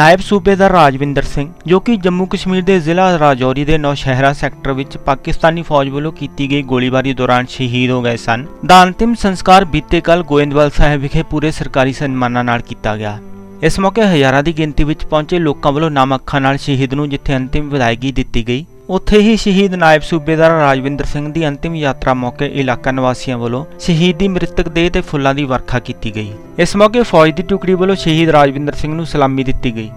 नायब सूबेदार राजविंदर सिंह जो कि जम्मू कश्मीर के जिला राजौरी के नौशहरा सैक्टर विच पाकिस्तानी फौज वालों की गई गोलीबारी दौरान शहीद हो गए सन दा अंतिम संस्कार बीते कल गोइंदवाल साहब विखे पूरे सरकारी सन्मानां नाल कीता गया। इस मौके हजारां की गिनती विच पहुंचे लोगों वालों नाम अखां नाल शहीद नूं जिथे अंतिम विदायगी दिती गई, उत्थे ही शहीद नायब सूबेदार राजविंदर सिंह दी अंतिम यात्रा मौके इलाका निवासियों वालों शहीद की मृतक देह ते फुल्लां दी वर्खा की गई। इस मौके फौज की टुकड़ी वालों शहीद राजविंदर सिंह नूं सलामी दिती गई।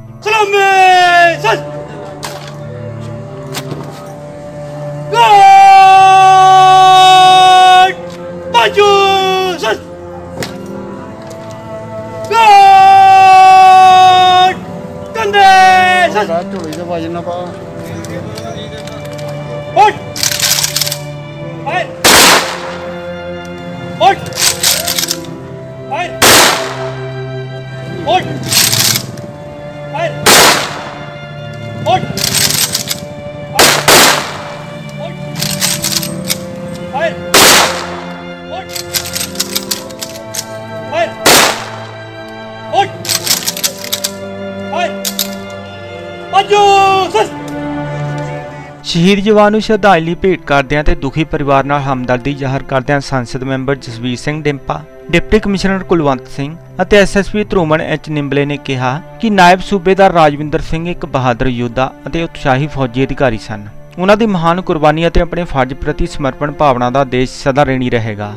शहीद जवान श्रद्धांजलि भेंट करदियां ते दुखी परिवार नाल हमदर्दी जाहिर करदियां संसद member Jasvir Singh Dimpa, deputy commissioner Kulwant Singh अते SSP ध्रुमन एच निंबले ने कहा कि नायब सूबेदार राजविंदर सिंह एक बहादुर योद्धा अते उत्साही फौजी अधिकारी सन। उन्हां दी महान कुर्बानी अते अपने फर्ज प्रति समर्पण भावना दा देश सदा ऋणी रहेगा।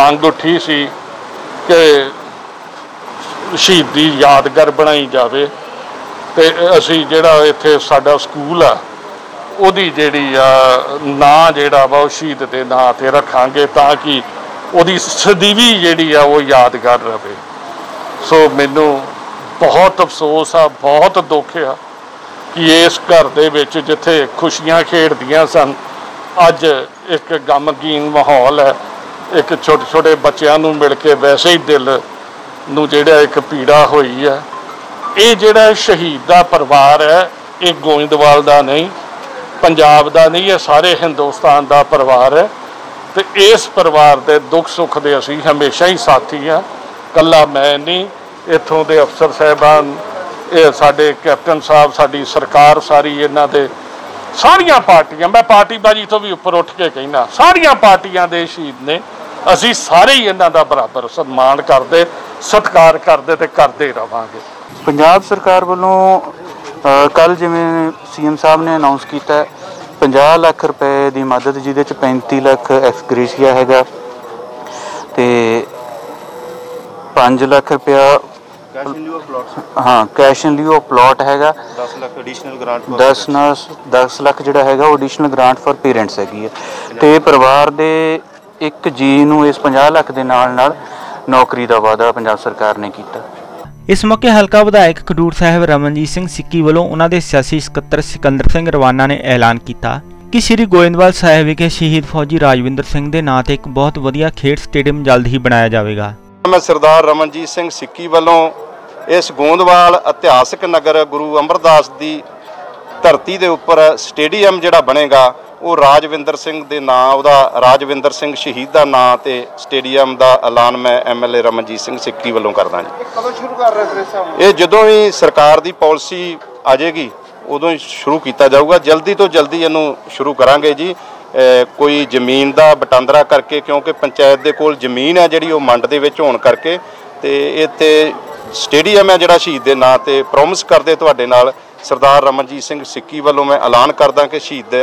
मांग उठी सी कि शहीदी यादगार बनाई जावे ते असीं जिहड़ा इत्थे साडा स्कूल आ ਉਹਦੀ ਜਿਹੜੀ ਆ ਨਾਂ ਜਿਹੜਾ ਵਾ ਉਹ ਸ਼ਹੀਦ ਦੇ ਨਾਂ 'ਤੇ ਰੱਖਾਂਗੇ ਤਾਂ ਕਿ ਉਹਦੀ ਸਦੀਵੀ ਜਿਹੜੀ ਆ ਉਹ ਯਾਦਗਾਰ ਰਹੇ। ਸੋ ਮੈਨੂੰ ਬਹੁਤ ਅਫਸੋਸ ਆ, ਬਹੁਤ ਦੁੱਖ ਆ ਕਿ ਇਸ ਘਰ ਦੇ ਵਿੱਚ ਜਿੱਥੇ ਖੁਸ਼ੀਆਂ ਖੇਡਦੀਆਂ ਸਨ ਅੱਜ ਇੱਕ ਗਮਗੀਨ ਮਾਹੌਲ ਹੈ। ਇੱਕ ਛੋਟੇ ਛੋਟੇ ਬੱਚਿਆਂ ਨੂੰ ਮਿਲ ਕੇ ਵੈਸੇ ਹੀ ਦਿਲ ਨੂੰ ਜਿਹੜਾ ਇੱਕ ਪੀੜਾ ਹੋਈ ਆ। ਇਹ ਜਿਹੜਾ ਸ਼ਹੀਦ ਦਾ ਪਰਿਵਾਰ ਹੈ ਇਹ ਗੋਇੰਦਵਾਲ ਦਾ ਨਹੀਂ, पंजाब दा नहीं, ये सारे हिंदुस्तान दा परिवार है। तो इस परिवार दे दुख सुख दे असी हमेशा ही साथी हाँ, कला मैं नहीं, इथों दे अफसर साहबान, साडे कैप्टन साहब, साडी सरकार सारी, इन्हां दे सारियां पार्टियां, मैं पार्टीबाजी तो भी उपर उठ के कहना सारियां पार्टियां दे शहीद ने, असी सारे ही इन्हां दा बराबर सन्मान करदे, सत्कार करदे ते करदे रहांगे। पंजाब सरकार वालों कल जिमें CM साहब ने अनाउंस किया 50 लाख रुपए की मदद जिदे 35 लाख एक्सग्रेशिया हैगा ते 5 लाख रुपया हाँ कैश इन लियो प्लॉट हैगा 10 लाख जोड़ा है एडिशनल ग्रांट फॉर पेरेंट्स हैगी है ते परिवार दे एक जी नूं इस 50 लाख दे नाल नाल नौकरी का वादा पंजाब सरकार ने किया। इस मौके हल्का विधायक खडूर साहब रमनजीत सिंह सिक्की वालों उन्होंने सियासी सकत्र सिकंदर सिंह रवाना ने ऐलान किया कि श्री गोइंदवाल साहब विखे शहीद फौजी राजविंदर सिंह के नाम से एक बहुत वधिया खेड स्टेडियम जल्द ही बनाया जाएगा। मैं सरदार रमनजीत सिंह सिक्की वालों इस गोइंदवाल इतिहासिक नगर गुरु अमरदास की धरती के उपर स्टेडियम जोड़ा बनेगा वो राजविंदर सिंह के नाम, राजविंदर सिंह शहीद का नाम से स्टेडियम का ऐलान मैं MLA रमनजीत सिंह सिक्की वालों करदा जी। कदों शुरू कर रहे हो? ये जदों ही सरकार की पॉलिसी आ जाएगी उदों ही शुरू किया जाऊगा, जल्दी तो जल्दी इनू शुरू करांगे जी। कोई जमीन का बटांदरा करके, क्योंकि पंचायत के कोल जमीन है जिहड़ी वो मंड दे विच होण करके ते इत्थे स्टेडियम है जिहड़ा शहीद के नाम से प्रोमिस करदे तुहाडे नाल सरदार रमनजीत सिंह सिक्की वालों मैं ऐलान करदा कि शहीद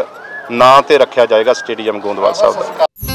ना ते रखा जाएगा स्टेडियम गोइंदवाल साहब।